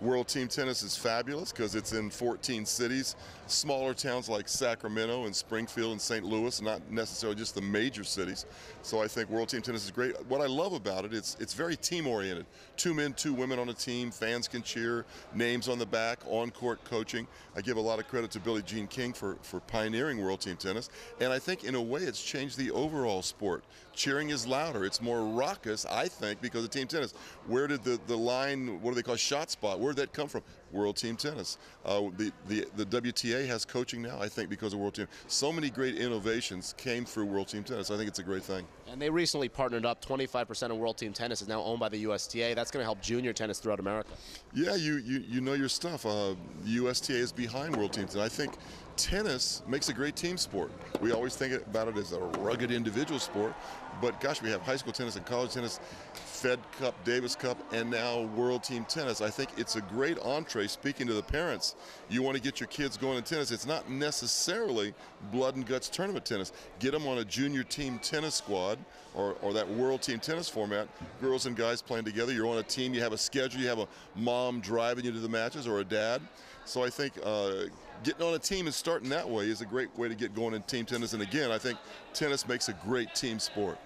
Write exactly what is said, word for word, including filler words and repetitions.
World Team Tennis is fabulous because it's in fourteen cities. Smaller towns like Sacramento and Springfield and Saint Louis, not necessarily just the major cities. So I think World Team Tennis is great. What I love about it, it's, it's very team-oriented. Two men, two women on a team, fans can cheer, names on the back, on-court coaching. I give a lot of credit to Billie Jean King for, for pioneering World Team Tennis. And I think in a way it's changed the overall sport. Cheering is louder. It's more raucous, I think, because of team tennis. Where did the, the line, what do they call, shot spot, where did that come from? World Team Tennis. Uh, the, the, the W T A has coaching now, I think, because of World Team. So many great innovations came through World Team Tennis. I think it's a great thing. And they recently partnered up. twenty-five percent of World Team Tennis is now owned by the U S T A. That's going to help junior tennis throughout America. Yeah, you, you, you know your stuff. Uh, the U S T A is behind World Team Tennis. I think tennis makes a great team sport. We always think about it as a rugged individual sport, but gosh, we have high school tennis and college tennis, Fed Cup, Davis Cup, and now World Team Tennis. I think it's a great entree. Speaking to the parents, you want to get your kids going in tennis. It's not necessarily blood and guts tournament tennis. Get them on a junior team tennis squad or, or that World Team Tennis format. Girls and guys playing together. You're on a team. You have a schedule. You have a mom driving you to the matches or a dad. So I think uh, getting on a team and starting that way is a great way to get going in team tennis. And again, I think tennis makes a great team sport.